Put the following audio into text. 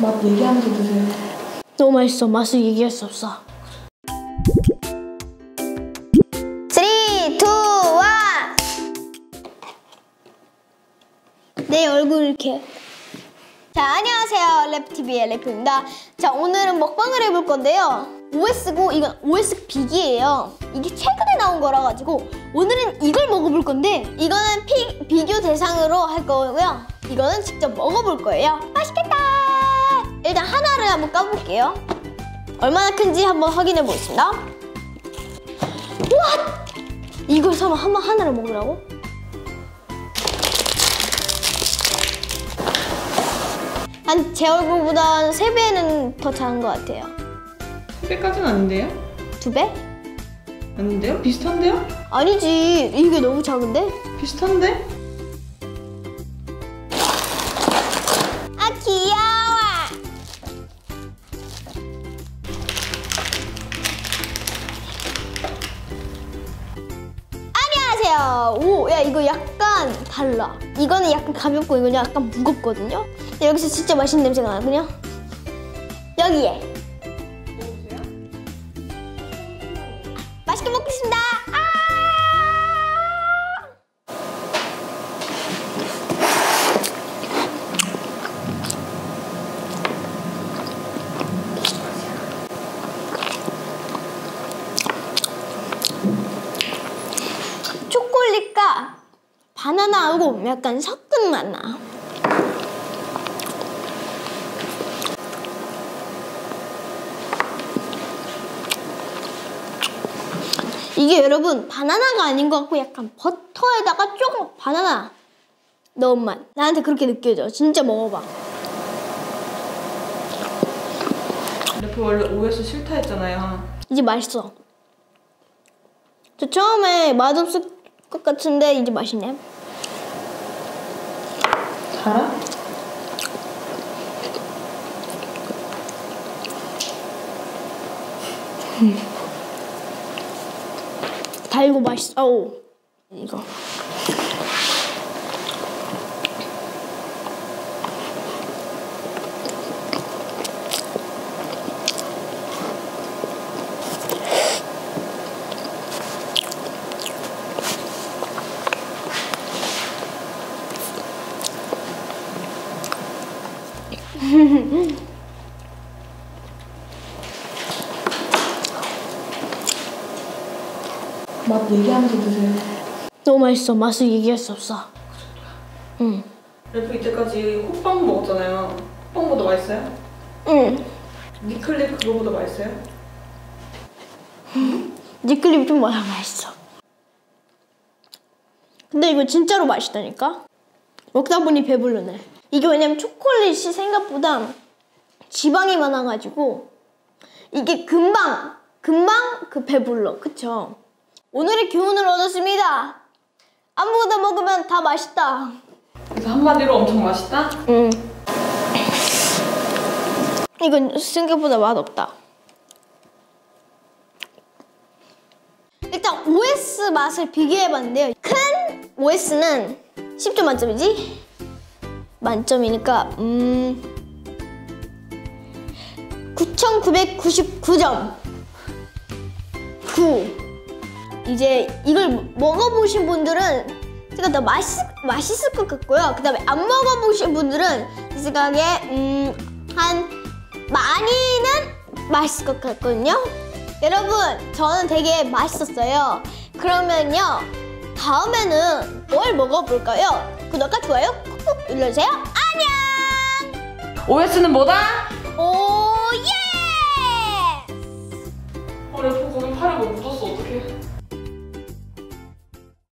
맛 얘기하면서 드세요. 너무 맛있어. 맛을 얘기할 수 없어. 3, 2, 1! 내 얼굴 이렇게. 자, 안녕하세요. 래프TV의 래프입니다. 자, 오늘은 먹방을 해볼 건데요. 오예스고, 이건 오예스 빅이에요. 이게 최근에 나온 거라 가지고 오늘은 이걸 먹어볼 건데, 이거는 비교 대상으로 할 거고요. 이거는 직접 먹어볼 거예요. 맛있겠다! 일단 하나를 한번 까볼게요. 얼마나 큰지 한번 확인해 보겠습니다. 와! 이걸 설마 하나를 먹으라고? 한 제 얼굴보다 3배는 더 작은 것 같아요. 3배까지는 아닌데요? 2배? 아닌데요? 비슷한데요? 아니지. 이게 너무 작은데? 비슷한데? 아, 귀여워! 오, 야 이거 약간 달라. 이거는 약간 가볍고 이거는 약간 무겁거든요. 근데 여기서 진짜 맛있는 냄새가 나거든요. 여기에. 맛있게 먹겠습니다. 아! 바나나하고 약간 섞은 맛 나. 이게 여러분 바나나가 아닌 것 같고 약간 버터에다가 조금 바나나 넣은 맛. 나한테 그렇게 느껴져. 진짜 먹어봐. 래프 원래 오예스 싫다 했잖아요. 이제 맛있어. 저 처음에 맛없을 것 같은데 이제 맛있네. 달아? 달고 맛있어. 오. 이거. 맛 얘기하면서 드세요. 너무 맛있어. 맛을 얘기할 수 없어. 응. 래프 이때까지 호빵 먹었잖아요. 호빵보다 맛있어요? 응. 닉클립 그거보다 맛있어요? 닉클립이 좀 맛있어. 근데 이거 진짜로 맛있다니까? 먹다 보니 배부르네. 이게 왜냐면 초콜릿이 생각보다 지방이 많아가지고 이게 금방 그 배불러. 그쵸? 오늘의 교훈을 얻었습니다. 아무거나 먹으면 다 맛있다. 그래서 한마디로 엄청 맛있다? 응. 이건 생각보다 맛없다. 일단 OS 맛을 비교해봤는데요. 큰 OS는 10점 만점이지? 만점이니까 9,999점 9. 이제 이걸 먹어보신 분들은 제가 더 맛있을 것 같고요. 그 다음에 안 먹어보신 분들은 제 생각에 한 많이는 맛있을 것 같거든요. 여러분 저는 되게 맛있었어요. 그러면요 다음에는 뭘 먹어볼까요? 구독과 좋아요 꾹꾹 눌러주세요. 안녕! OS는 뭐다?